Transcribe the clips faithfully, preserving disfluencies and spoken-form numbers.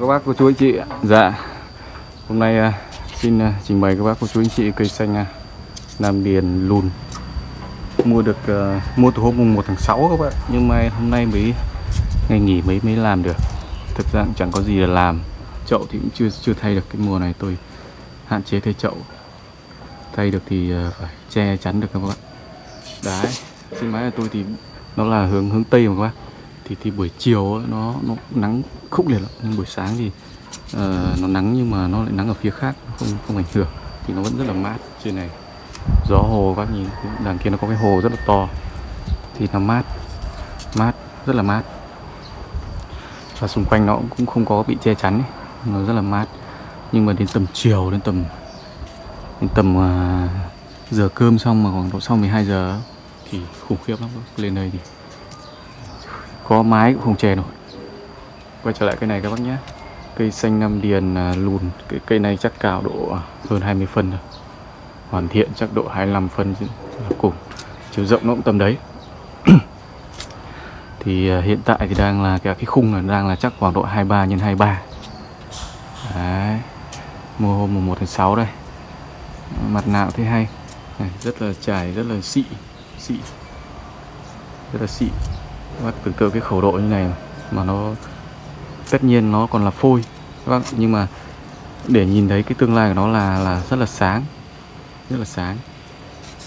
các bác cô chú anh chị ạ. Dạ hôm nay uh, xin uh, trình bày các bác cô chú anh chị cây xanh uh, Nam Điền lùn mua được uh, mua từ hôm mùng một tháng sáu các bạn, nhưng mà hôm nay mới ngày nghỉ mới mới làm được. Thực ra cũng chẳng có gì là làm, chậu thì cũng chưa chưa thay được. Cái mùa này tôi hạn chế thay chậu, thay được thì uh, phải che chắn được các bạn. Đấy, trên mái nhà tôi thì nó là hướng hướng tây mà các bạn, thì thì buổi chiều nó nó nắng khốc liệt lắm, nhưng buổi sáng thì uh, nó nắng nhưng mà nó lại nắng ở phía khác, không không ảnh hưởng, thì nó vẫn rất là mát. Trên này gió hồ, các nhìn đằng kia nó có cái hồ rất là to, thì nó mát mát rất là mát, và xung quanh nó cũng không có bị che chắn ấy. Nó rất là mát. Nhưng mà đến tầm chiều, đến tầm đến tầm uh, giờ cơm xong, mà khoảng độ sau mười hai giờ thì khủng khiếp lắm. Lên đây thì có mái cũng không che nổi. Quay trở lại cây này các bác nhé, cây xanh Nam Điền lùn. Cái cây này chắc cao độ hơn hai mươi phân rồi, hoàn thiện chắc độ hai mươi lăm phân cùng, chiều rộng nó cũng tầm đấy. Thì hiện tại thì đang là cái, cái khung là đang là chắc khoảng độ hai mươi ba nhân hai mươi ba. Đấy, mua hôm mùng một tháng sáu đây, mặt nào thế hay này, rất là trải, rất là xị xị rất là xị. Các bác tưởng tượng cái khẩu độ như này mà, mà nó tất nhiên nó còn là phôi các bác, nhưng mà để nhìn thấy cái tương lai của nó là là rất là sáng, rất là sáng.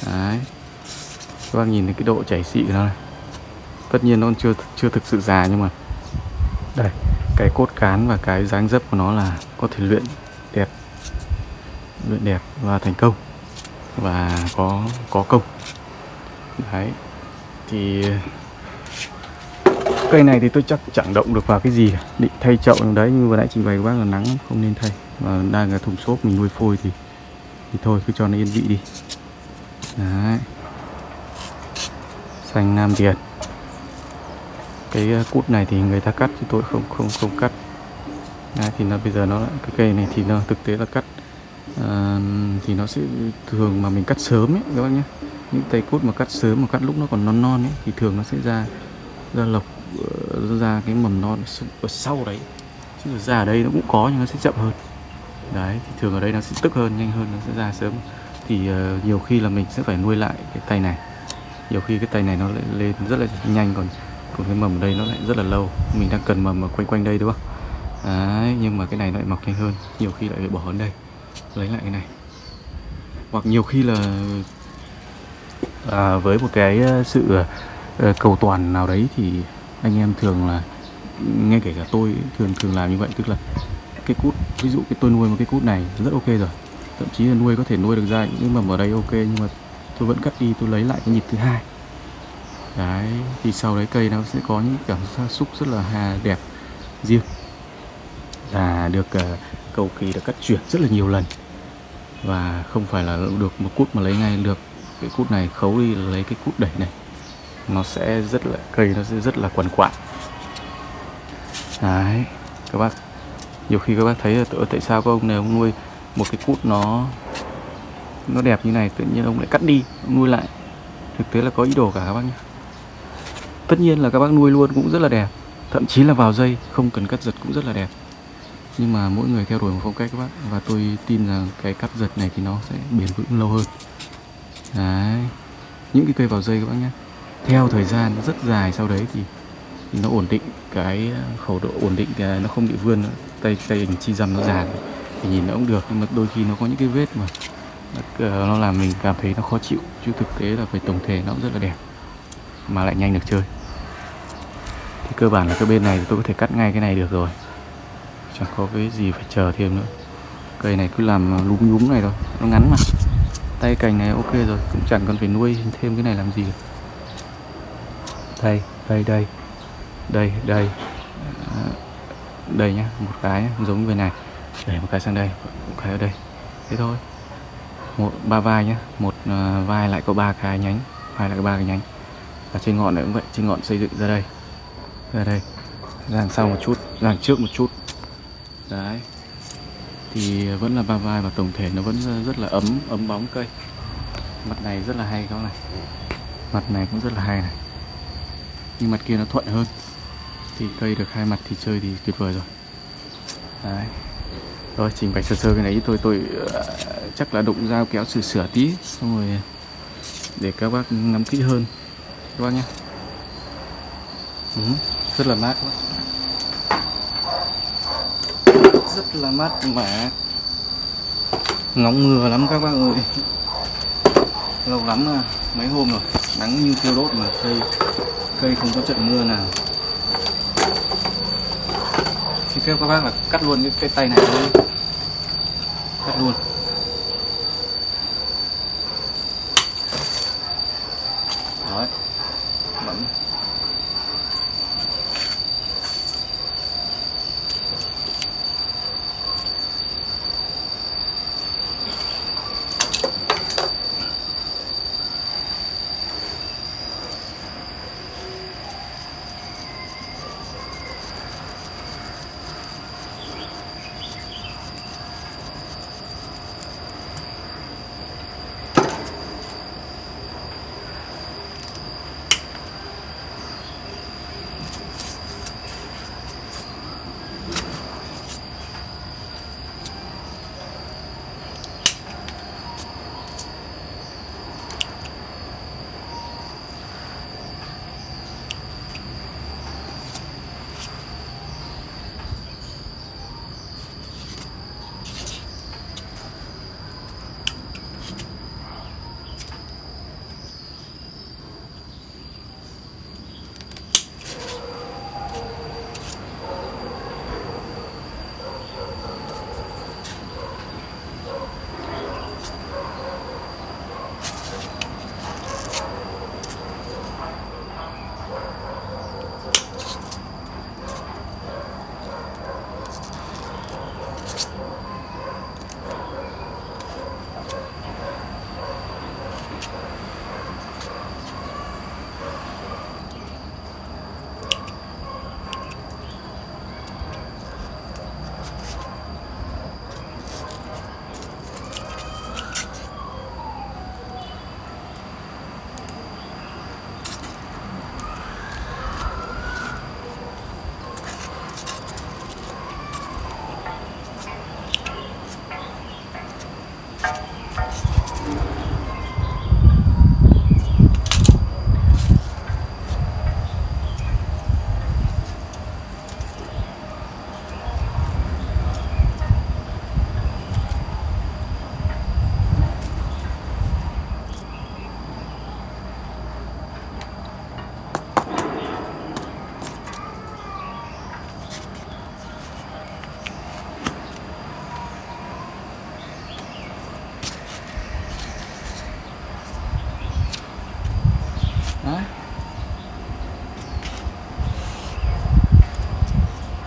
Đấy, các bác nhìn thấy cái độ chảy xị của nó này, tất nhiên nó chưa chưa thực sự già, nhưng mà đây cái cốt cán và cái dáng dấp của nó là có thể luyện đẹp, luyện đẹp và thành công và có có công. Đấy, thì cây này thì tôi chắc chẳng động được vào cái gì, định thay chậu đấy, nhưng vừa nãy trình bày các bác là nắng không nên thay, và đang là thùng xốp mình nuôi phôi thì thì thôi cứ cho nó yên vị đi. Đấy, xanh Nam Điền. Cái cút này thì người ta cắt chứ tôi không không không cắt. Đấy, thì nó bây giờ nó cái cây này thì nó thực tế là cắt à, thì nó sẽ thường mà mình cắt sớm ấy các bác nhé, những cây cút mà cắt sớm mà cắt lúc nó còn non non ấy thì thường nó sẽ ra ra lộc, ra cái mầm non ở sau đấy, chứ ra ở đây nó cũng có nhưng nó sẽ chậm hơn. Đấy, thì thường ở đây nó sẽ tức hơn, nhanh hơn, nó sẽ ra sớm, thì uh, nhiều khi là mình sẽ phải nuôi lại cái tay này. Nhiều khi cái tay này nó lại lên rất là nhanh, còn còn cái mầm ở đây nó lại rất là lâu. Mình đang cần mầm ở quanh quanh đây đúng không? Đấy, nhưng mà cái này nó lại mọc nhanh hơn, nhiều khi lại phải bỏ đến đây lấy lại cái này. Hoặc nhiều khi là à, với một cái sự cầu toàn nào đấy thì anh em thường là, ngay kể cả tôi thường thường làm như vậy, tức là cái cút, ví dụ cái tôi nuôi một cái cút này rất ok rồi, thậm chí là nuôi có thể nuôi được ra những mầm ở đây ok, nhưng mà tôi vẫn cắt đi, tôi lấy lại cái nhịp thứ hai. Đấy, thì sau đấy cây nó sẽ có những cảm xúc rất là hà đẹp riêng, và được uh, cầu kỳ, được cắt chuyển rất là nhiều lần, và không phải là được một cút mà lấy ngay được. Cái cút này khấu đi lấy cái cút đẩy này, nó sẽ rất là, cây nó sẽ rất là quằn quại. Đấy các bác, nhiều khi các bác thấy là tại sao các ông này ông nuôi một cái cút nó nó đẹp như này, tự nhiên ông lại cắt đi ông nuôi lại, thực tế là có ý đồ cả các bác nhé. Tất nhiên là các bác nuôi luôn cũng rất là đẹp, thậm chí là vào dây không cần cắt giật cũng rất là đẹp, nhưng mà mỗi người theo đuổi một phong cách các bác, và tôi tin rằng cái cắt giật này thì nó sẽ bền vững lâu hơn. Đấy, những cái cây vào dây các bác nhé, theo thời gian rất dài sau đấy thì, thì nó ổn định, cái khẩu độ ổn định, cái nó không bị vươn nữa. Tay tay hình chi răm nó già thì nhìn nó cũng được, nhưng mà đôi khi nó có những cái vết mà nó làm mình cảm thấy nó khó chịu, chứ thực tế là về tổng thể nó cũng rất là đẹp mà lại nhanh được chơi. Thì cơ bản là cái bên này thì tôi có thể cắt ngay cái này được rồi, chẳng có cái gì phải chờ thêm nữa. Cây này cứ làm lúm nhúm này thôi, nó ngắn mà, tay cành này ok rồi, cũng chẳng cần phải nuôi thêm cái này làm gì. Đây đây đây đây đây đây nhá, một cái giống bên này, để một cái sang đây, một cái ở đây, thế thôi. Một ba vai nhá, một uh, vai lại có ba cái nhánh, vai lại có ba cái nhánh, và trên ngọn này cũng vậy, trên ngọn xây dựng ra đây, ra đây, ra đằng sau một chút, ra đằng trước một chút. Đấy, thì vẫn là ba vai và tổng thể nó vẫn rất là ấm ấm bóng cây. Mặt này rất là hay, con này mặt này cũng rất là hay này, nhưng mặt kia nó thuận hơn. Thì cây được hai mặt thì chơi thì tuyệt vời rồi. Đấy. Rồi chỉnh bạch sơ sơ cái này tôi tôi uh, chắc là đụng dao kéo sửa sửa tí xong rồi để các bác ngắm kỹ hơn các bác nhé. Ừ, rất là mát, rất là mát mà ngóng ngừa lắm các bác ơi, lâu lắm à, mấy hôm rồi nắng như thiêu đốt mà cây cây không có trận mưa nào. Xin phép các bác là cắt luôn cái tay này thôi, cắt luôn. Đấy, bấm.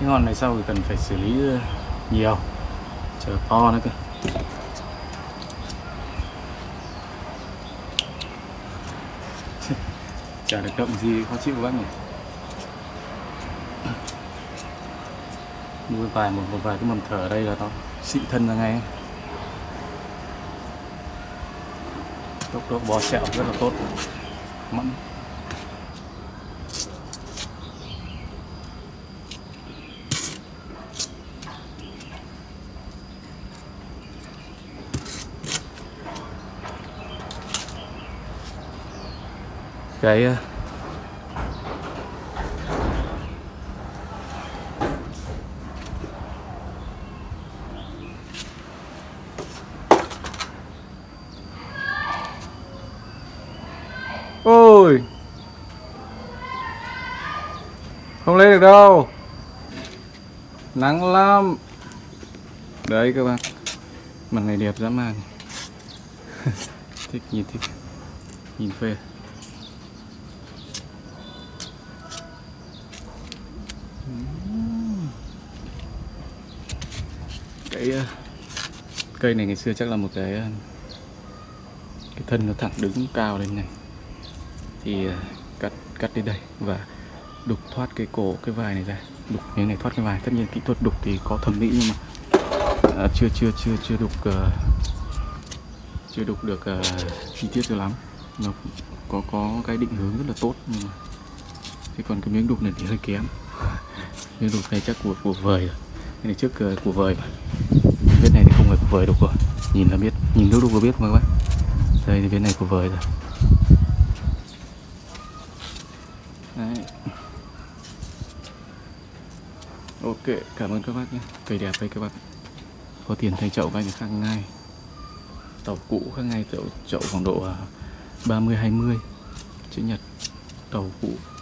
Cái ngọn này sau thì cần phải xử lý nhiều, chờ to nữa cơ. Chả được động gì khó chịu quá nhỉ. Nuôi vài một, một vài cái mầm thở ở đây là nó xị thân ra ngay. Tốc độ bò sẹo rất là tốt, mẫn. Cái ôi không lấy được đâu, nắng lắm đấy các bạn, mặt này đẹp dã man. Thích, nhìn thích, nhìn phê. Cái cây này ngày xưa chắc là một cái cái thân nó thẳng đứng cao lên này, thì cắt cắt đến đây và đục thoát cái cổ cái vai này ra, đục miếng này thoát cái vai. Tất nhiên kỹ thuật đục thì có thẩm mỹ nhưng mà à, chưa chưa chưa chưa đục uh, chưa đục được uh, chi tiết cho lắm, nó có có cái định hướng rất là tốt nhưng mà thế còn cái miếng đục này thì hơi kém. Miếng đục này chắc của của vời rồi. Cái này trước uh, củ vời, vết này thì không phải củ vời đâu, rồi nhìn là biết, nhìn lúc lúc là biết mà các bạn. Đây thì vết này củ vời rồi. Đấy. Ok, cảm ơn các bác nhé. Cây đẹp đây các bác, có tiền thay chậu các anh khác ngay. Tàu cũ khác ngay, chậu chậu khoảng độ ba mươi hai mươi chữ nhật, tàu cũ.